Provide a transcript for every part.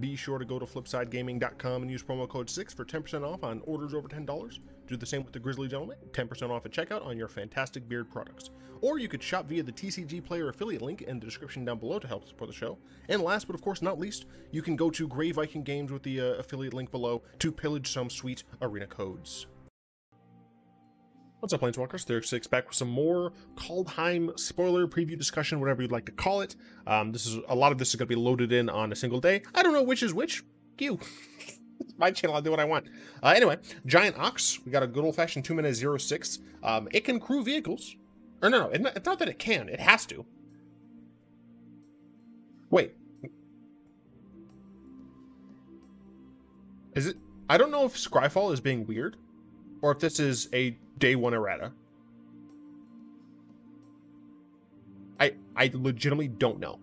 Be sure to go to flipsidegaming.com and use promo code SYX for 10% off on orders over $10. Do the same with the Grizzly Gentleman, 10% off at checkout on your fantastic beard products. Or you could shop via the TCG Player affiliate link in the description down below to help support the show. And last but of course not least, you can go to Grey Viking Games with the affiliate link below to pillage some sweet arena codes. What's up, Planeswalkers? There's Syx back with some more Kaldheim spoiler preview discussion, whatever you'd like to call it. A lot of this is going to be loaded in on a single day. I don't know which is which. You. My channel, I'll do what I want. Anyway, Giant Ox. We got a good old-fashioned 2-mana 0/6. It can crew vehicles. Or no, it's not that it can. It has to. Wait. Is it? I don't know if Scryfall is being weird, or if this is a Day 1 errata. I legitimately don't know.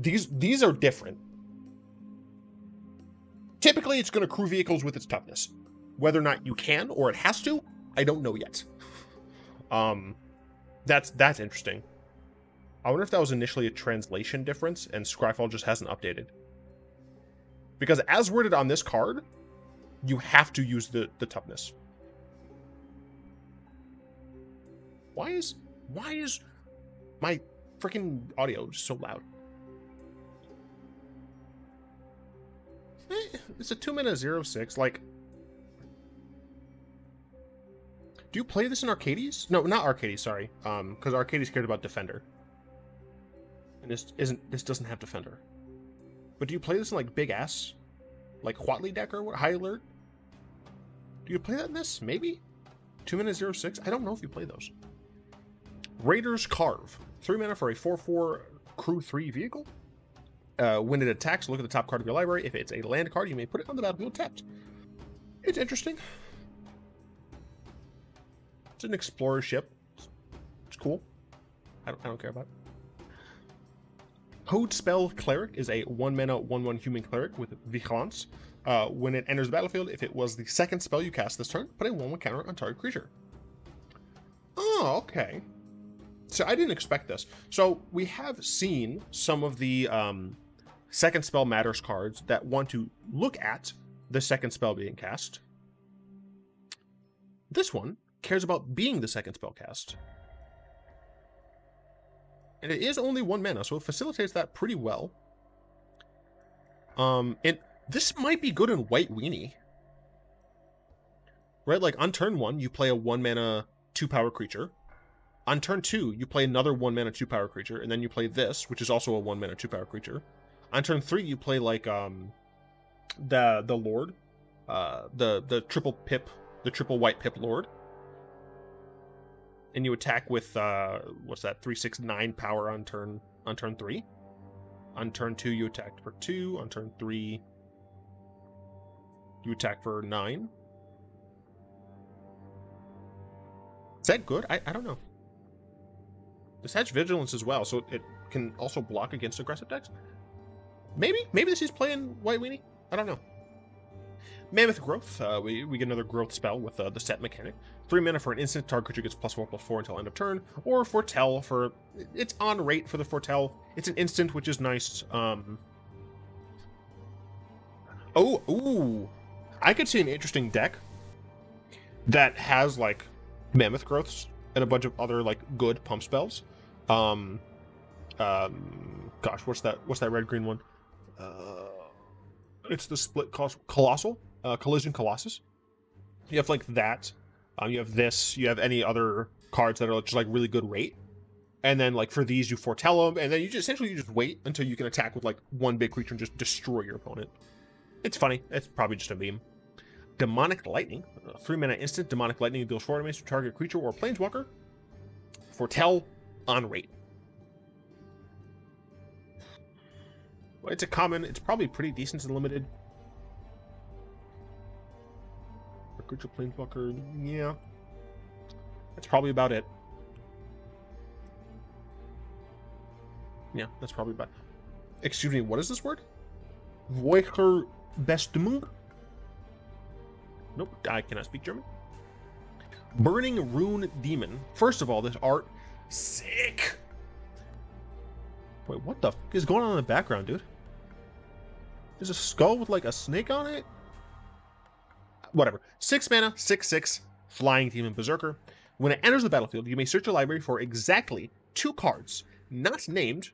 These are different. Typically, it's going to crew vehicles with its toughness. Whether or not you can or it has to, I don't know yet. That's interesting. I wonder if that was initially a translation difference and Scryfall just hasn't updated. Because as worded on this card, you have to use the toughness. Why is my freaking audio just so loud? It's a 2-mana 0/6. Like, do you play this in Arcades? No, not Arcades. Sorry, because Arcades cared about Defender, and this doesn't have Defender. But do you play this in like big ass, like Huatli deck or what? High Alert? Do you play that in this? Maybe 2-mana 0/6. I don't know if you play those. Raiders Carve, 3 mana for a 4/4 crew 3 vehicle. When it attacks, look at the top card of your library. If it's a land card, you may put it on the battlefield tapped. It's interesting. It's an explorer ship. It's cool. I don't care about it. Hode Spell Cleric is a 1-mana 1/1 human cleric with vigilance. When it enters the battlefield, if it was the second spell you cast this turn, put a 1/1 counter on target creature. Oh, okay. So I didn't expect this. So we have seen some of the second spell matters cards that want to look at the second spell being cast. This one cares about being the second spell cast. And it is only 1 mana, so it facilitates that pretty well. And this might be good in White Weenie. Right, like on turn 1, you play a 1-mana 2-power creature. On turn 2, you play another 1-mana 2-power creature, and then you play this, which is also a 1-mana 2-power creature. On turn 3, you play like the Lord, the triple pip, the triple white pip Lord, and you attack with what's that, 3/6/9 power on turn 3. On turn 2, you attacked for 2. On turn 3, you attack for 9. Is that good? I don't know. This has vigilance as well, so it can also block against aggressive decks. Maybe this is playing White Weenie. I don't know. Mammoth Growth. We get another growth spell with the set mechanic. 3 mana for an instant. Target creature gets +4/+4 until end of turn. Or Foretell for it's on rate for the Foretell. It's an instant, which is nice. I could see an interesting deck that has like Mammoth Growths and a bunch of other like good pump spells. Gosh, what's that red green one? It's the split colossal collision colossus. You have like that. You have this. You have any other cards that are just like really good rate, and then like for these you foretell them, and then you just wait until you can attack with like one big creature and just destroy your opponent. It's funny. It's probably just a meme. Demonic Lightning, 3 mana instant. Demonic Lightning deals 4 damage to target creature or planeswalker. Foretell on rate. Well, it's a common. It's probably pretty decent and limited. For creature planeswalker, yeah, that's probably about it. Yeah, that's probably about. Excuse me, what is this word? Weathered Runestone. Nope, I cannot speak German. Burning Rune Demon. First of all, this art, sick. Wait, what the f is going on in the background, dude? There's a skull with like a snake on it? Whatever. 6 mana, 6/6, Flying Demon Berserker. When it enters the battlefield, you may search your library for exactly 2 cards not named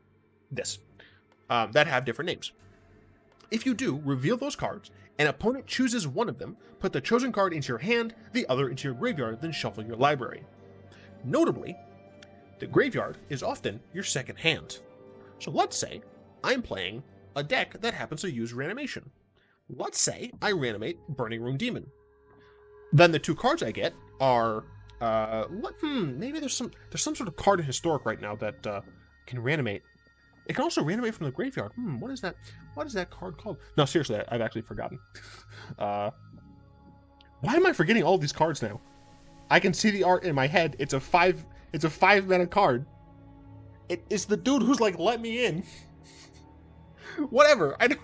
this that have different names. If you do, reveal those cards. An opponent chooses one of them, put the chosen card into your hand, the other into your graveyard, then shuffle your library. Notably, the graveyard is often your second hand. So let's say I'm playing a deck that happens to use reanimation. Let's say I reanimate Burning Room Demon. Then the 2 cards I get are, maybe there's some sort of card in Historic right now that can reanimate. It can also reanimate from the graveyard. What is that? What is that card called? No, seriously, I've actually forgotten. Why am I forgetting all these cards now? I can see the art in my head. It's a five mana card. It is the dude who's like, let me in. Whatever. I don't.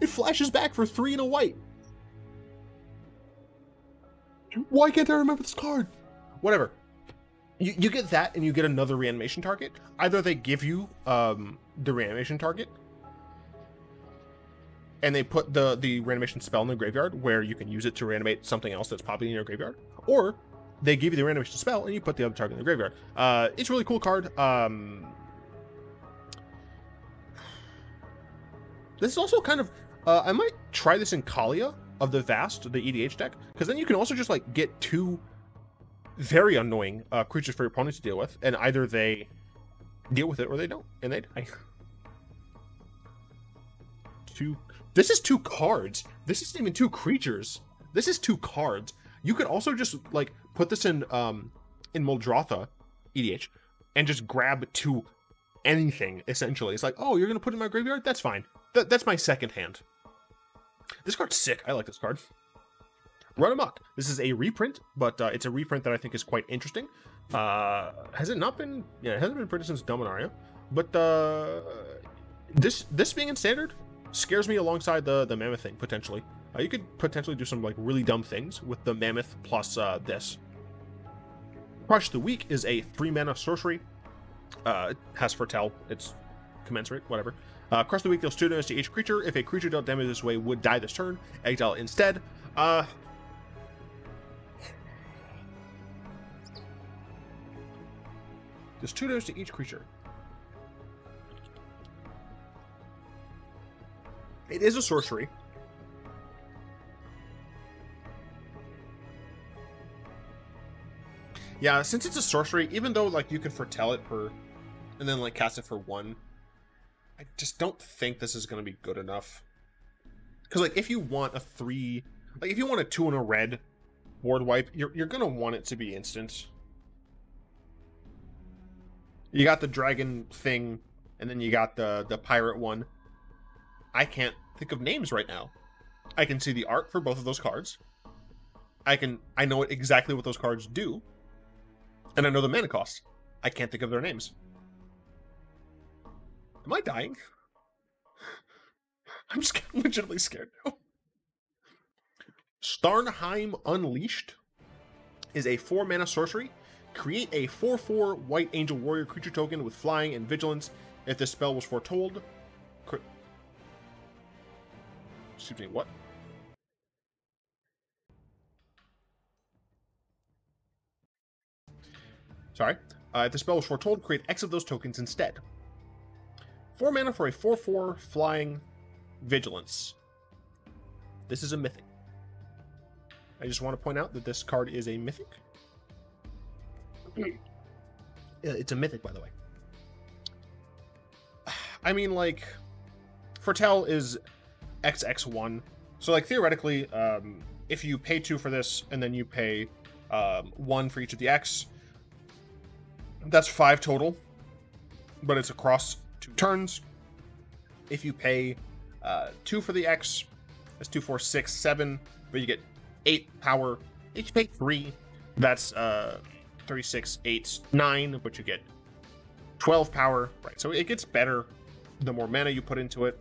It flashes back for 3 and a white. Why can't I remember this card? Whatever. You get that, and you get another reanimation target. Either they give you the reanimation target, and they put the reanimation spell in the graveyard, where you can use it to reanimate something else that's popping in your graveyard, or they give you the reanimation spell, and you put the other target in the graveyard. It's a really cool card. This is also kind of... I might try this in Kalia of the Vast, the EDH deck, because then you can also just like get 2... very annoying creatures for your opponents to deal with, and either they deal with it or they don't, and they die. 2. This is 2 cards. This isn't even 2 creatures. This is 2 cards. You could also just like put this in Muldrotha EDH and just grab 2 anything essentially. It's like, oh, you're gonna put it in my graveyard? That's fine. That's my second hand. This card's sick. I like this card. Run Amok. This is a reprint, but it's a reprint that I think is quite interesting. Has it not been... Yeah, it hasn't been printed since Dominaria. But this being in standard scares me alongside the Mammoth thing, potentially. You could potentially do some like really dumb things with the Mammoth plus this. Crush the Weak is a 3-mana sorcery. It has Foretell. It's commensurate, whatever. Crush the Weak deals 2 damage to each creature. If a creature dealt damage this way would die this turn, exile instead. There's 2 damage to each creature. It is a sorcery. Yeah, since it's a sorcery, even though like you can foretell it for, and then like cast it for 1, I just don't think this is going to be good enough. Because like if you want a 3, like if you want a 2 and a red board wipe, you're going to want it to be instant. You got the dragon thing, and then you got the pirate one. I can't think of names right now. I can see the art for both of those cards. I know exactly what those cards do, and I know the mana cost. I can't think of their names. Am I dying? I'm just legitimately scared now. Starnheim Unleashed is a 4-mana sorcery. Create a 4/4 white angel warrior creature token with flying and vigilance. If this spell was foretold... Excuse me, what? Sorry. If the spell was foretold, create X of those tokens instead. 4 mana for a 4/4 flying vigilance. This is a mythic. I just want to point out that this card is a mythic. It's a mythic, by the way. I mean, like, Foretell is XX1. So, like, theoretically, if you pay 2 for this, and then you pay 1 for each of the X, that's 5 total. But it's across 2 turns. If you pay 2 for the X, that's 2, 4, 6, 7. But you get 8 power. If you pay 3, that's... 3, 6, 8, 9, but you get 12 power, right? So it gets better the more mana you put into it.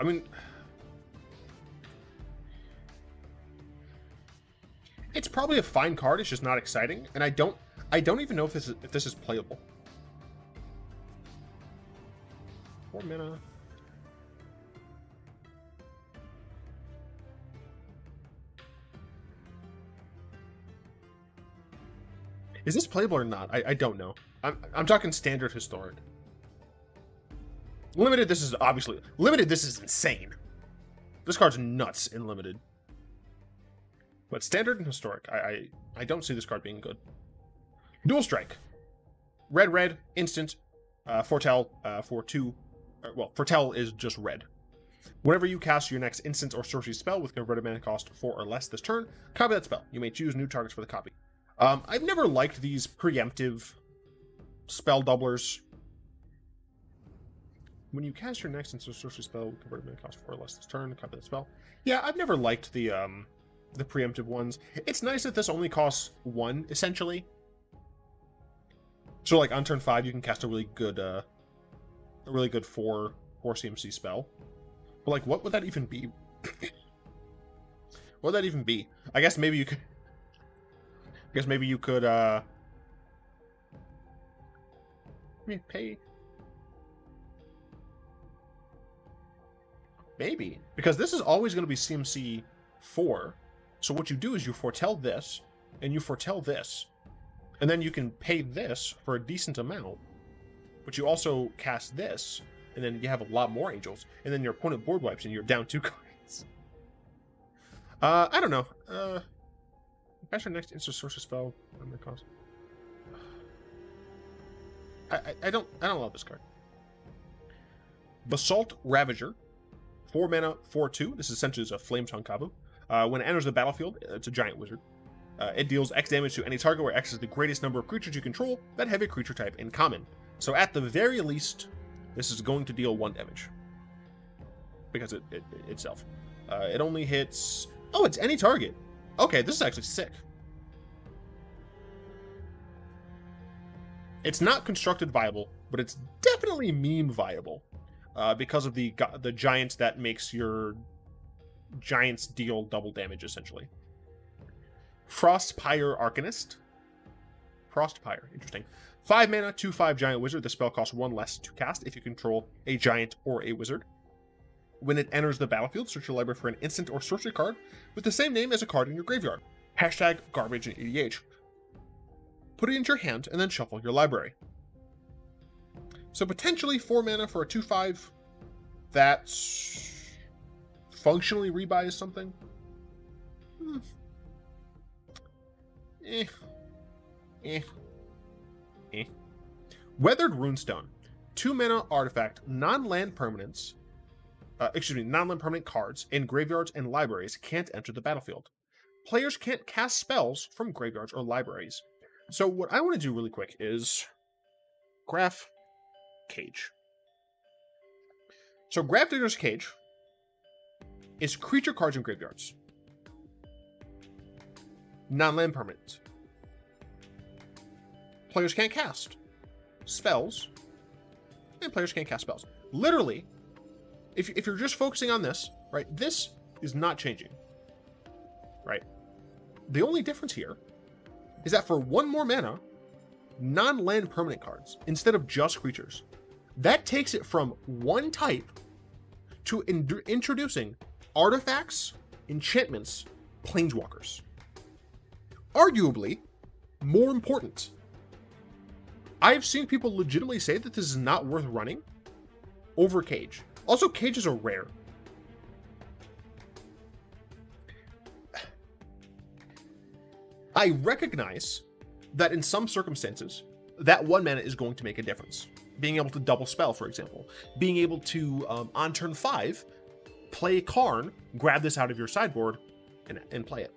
I mean, it's probably a fine card. It's just not exciting, and I don't even know if this is playable. 4 mana. Is this playable or not? I don't know. I'm talking standard historic. Limited, this is obviously... Limited, this is insane. This card's nuts in Limited. But standard and historic, I don't see this card being good. Dual Strike. Red, red, instant. Foretell, for 2. Well, Foretell is just red. Whenever you cast your next instant or sorcery spell with converted mana cost 4 or less this turn, copy that spell. You may choose new targets for the copy. I've never liked these preemptive spell doublers. When you cast your next instant sorcery spell with converted mana cost 4 or less this turn, copy that spell. Yeah, I've never liked the preemptive ones. It's nice that this only costs 1, essentially. So, like, on turn 5, you can cast a really good 4 CMC spell. But, like, what would that even be? What would that even be? I guess maybe you could... pay... Maybe. Because this is always going to be CMC 4. So what you do is you foretell this, and you foretell this. And then you can pay this for a decent amount. But you also cast this, and then you have a lot more angels. And then your opponent board wipes, and you're down 2 cards. I don't know. Cast your next instant sorcery spell. I don't love this card. Basalt Ravager, 4 mana, 4/2. This is essentially a Flametongue combo. When it enters the battlefield, it's a giant wizard. It deals X damage to any target where X is the greatest number of creatures you control that have a creature type in common. So at the very least, this is going to deal 1 damage because itself. It only hits. Oh, it's any target. Okay, this is actually sick. It's not constructed viable, but it's definitely meme viable because of the giants that makes your giants deal double damage, essentially. Frostpyre Arcanist. Frostpyre, interesting. 5 mana, 2/5 giant wizard. The spell costs 1 less to cast if you control a giant or a wizard. When it enters the battlefield, search your library for an instant or sorcery card with the same name as a card in your graveyard. Hashtag garbage and EDH. Put it into your hand and then shuffle your library. So potentially 4 mana for a 2/5. That's functionally rebuys something. Weathered Runestone. 2 mana artifact, non-land permanence. Non-land permanent cards in graveyards and libraries can't enter the battlefield. Players can't cast spells from graveyards or libraries. So what I want to do really quick is Grafdigger's Cage. So Grafdigger's Cage is creature cards in graveyards. Non-land permanent. Players can't cast spells. And players can't cast spells. Literally... If you're just focusing on this, right, this is not changing, right? The only difference here is that for 1 more mana, non-land permanent cards, instead of just creatures, that takes it from 1 type to introducing artifacts, enchantments, planeswalkers. Arguably more important. I've seen people legitimately say that this is not worth running over Cage. Also, cages are rare. I recognize that in some circumstances, that 1 mana is going to make a difference. Being able to double spell, for example. Being able to, on turn 5, play Karn, grab this out of your sideboard, and play it.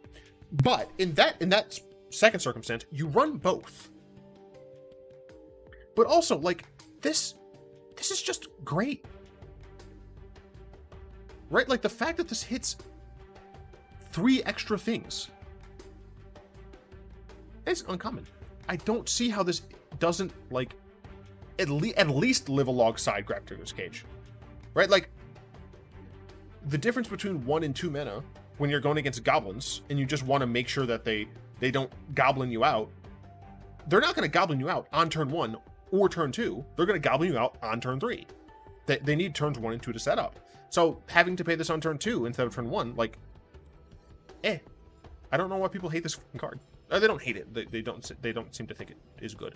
But in that second circumstance, you run both. But also, like, this is just great. Right? Like, the fact that this hits 3 extra things. It's uncommon. I don't see how this doesn't, like, at least live alongside Grafdigger's Cage. Right? Like, the difference between 1 and 2 mana when you're going against goblins and you just want to make sure that they don't goblin you out. They're not going to goblin you out on turn 1 or turn 2. They're going to goblin you out on turn 3. They need turns 1 and 2 to set up. So having to pay this on turn 2 instead of turn 1, like, eh. I don't know why people hate this card. They don't hate it. They don't seem to think it is good.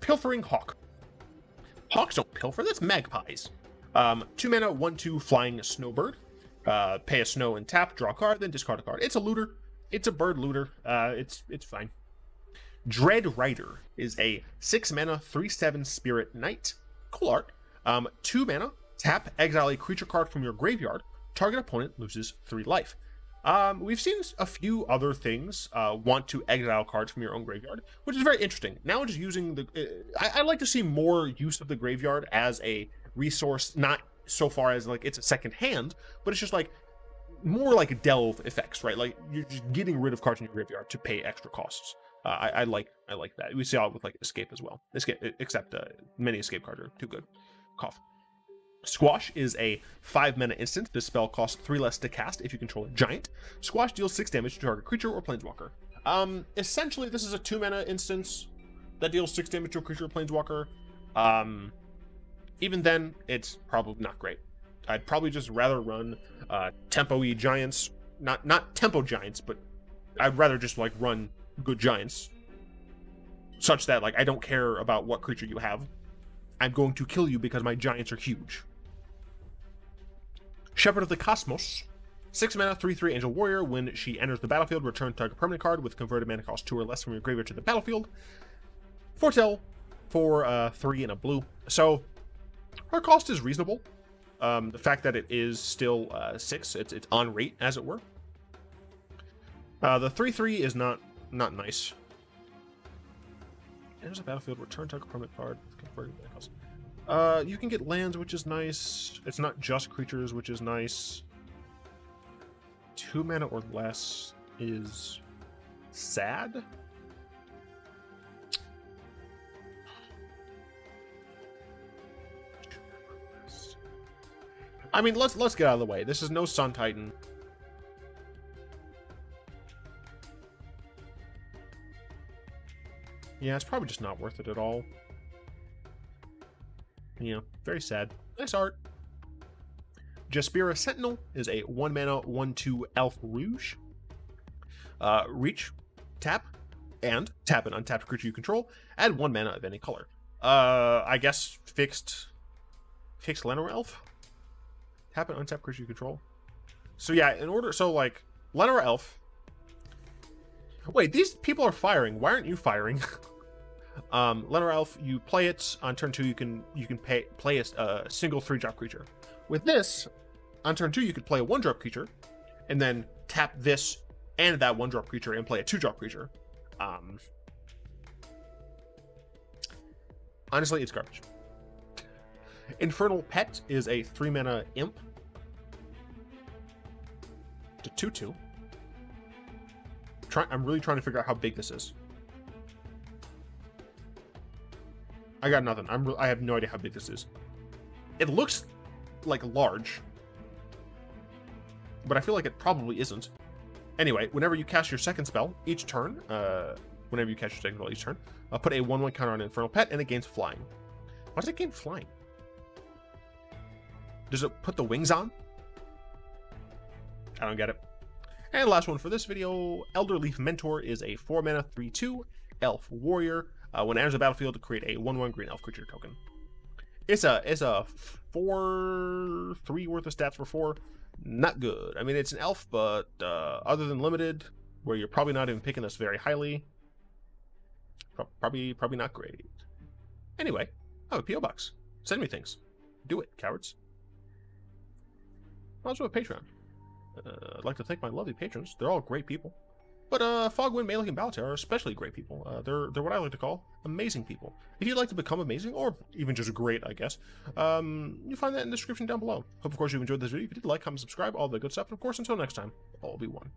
Pilfering Hawk. Hawks don't pilfer. That's magpies. 2 mana, 1/2 flying snowbird. Pay a snow and tap, draw a card, then discard a card. It's a looter. It's a bird looter. It's fine. Dread Rider is a 6 mana 3/7 spirit knight. Cool art. 2 mana, tap, exile a creature card from your graveyard. Target opponent loses 3 life. We've seen a few other things want to exile cards from your own graveyard, which is very interesting. Now just using the, I like to see more use of the graveyard as a resource, not so far as like it's a second hand, but it's just like more like delve effects, right? Like you're just getting rid of cards in your graveyard to pay extra costs. I like that. We see it with like Escape as well. Escape, except many Escape cards are too good. Cough. Squash is a 5 mana instant. This spell costs 3 less to cast if you control a giant. Squash deals 6 damage to target creature or planeswalker. Essentially, this is a 2 mana instance that deals 6 damage to a creature or planeswalker. Even then, it's probably not great. I'd probably just rather run tempo-y giants. Not tempo giants, but I'd rather just like run good giants, such that like I don't care about what creature you have. I'm going to kill you because my giants are huge. Shepherd of the Cosmos. 6 mana, 3/3 Angel Warrior. When she enters the battlefield, return target permanent card with converted mana cost 2 or less from your graveyard to the battlefield. Foretell for 3 and a blue. So her cost is reasonable. The fact that it is still 6, it's on rate as it were. The 3/3 is not nice. There's a battlefield, return target permanent card with converted mana cost. You can get lands, which is nice. It's not just creatures, which is nice. 2 mana or less is sad. I mean, let's get out of the way. This is no Sun Titan. Yeah, it's probably just not worth it at all. Yeah, very sad. Nice art. Jaspira Sentinel is a 1 mana, 1/2 Elf Rouge. Reach, tap, and tap an untapped creature you control. Add 1 mana of any color. I guess fixed Llanowar Elf. Tap an untapped creature you control. So yeah, in order, so like Llanowar Elf. Wait, these people are firing. Why aren't you firing? Llanowar Elf, you play it on turn 2. You can play a single 3-drop creature. With this, on turn 2, you could play a 1-drop creature, and then tap this and that 1-drop creature and play a 2-drop creature. Honestly, it's garbage. Infernal Pet is a 3 mana imp. It's a 2/2. I'm really trying to figure out how big this is. I got nothing. I have no idea how big this is. It looks like large, but I feel like it probably isn't. Anyway, whenever you cast your second spell each turn, I'll put a 1/1 counter on Infernal Pet, and it gains flying. Why does it gain flying? Does it put the wings on? I don't get it. And last one for this video, Elderleaf Mentor is a 4 mana, 3/2 Elf Warrior. When it enters the battlefield, create a 1/1 green elf creature token. It's a 4/3 worth of stats for 4. Not good. I mean, it's an elf, but other than limited, where you're probably not even picking this very highly, probably not great. Anyway, I have a PO box. Send me things. Do it, cowards. Also a Patreon. I'd like to thank my lovely patrons. They're all great people. But Fogwin, Malik, and Baltar are especially great people. They're what I like to call amazing people. If you'd like to become amazing, or even just great, I guess, you'll find that in the description down below. Hope, of course, you enjoyed this video. If you did, like, comment, subscribe, all the good stuff. And, of course, until next time, all be one.